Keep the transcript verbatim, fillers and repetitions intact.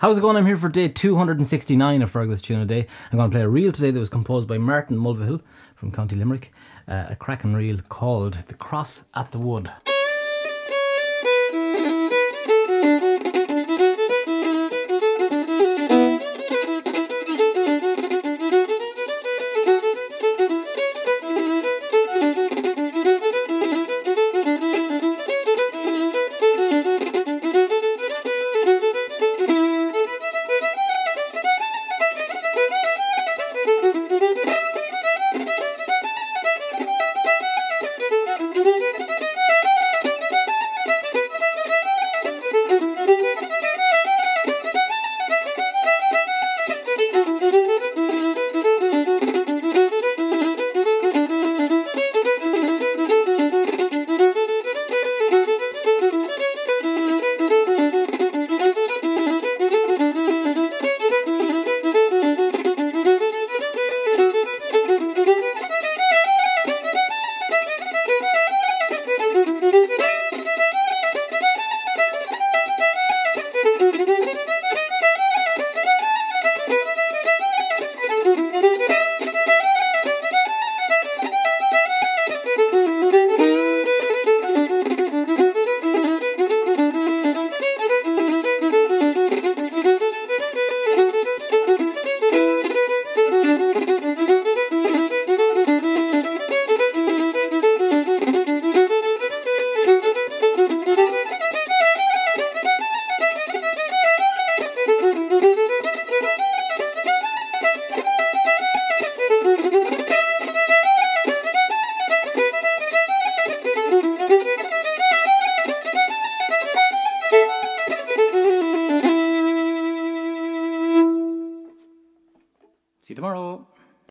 How's it going? I'm here for day two hundred sixty-nine of Fergal's Tune a Day. I'm going to play a reel today that was composed by Martin Mulvihill from County Limerick. Uh, a cracking reel called The Cross at the Wood. See you tomorrow.